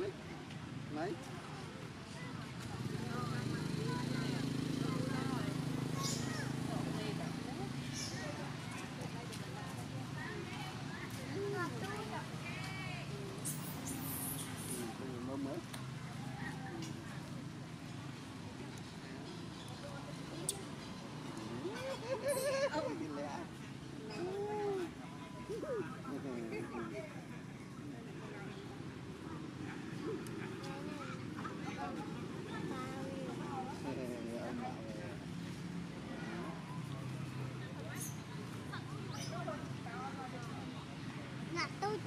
Mấy?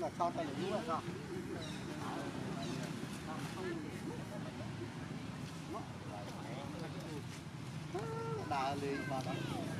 Là con tay là đúng rồi không? Đà liền mà đó.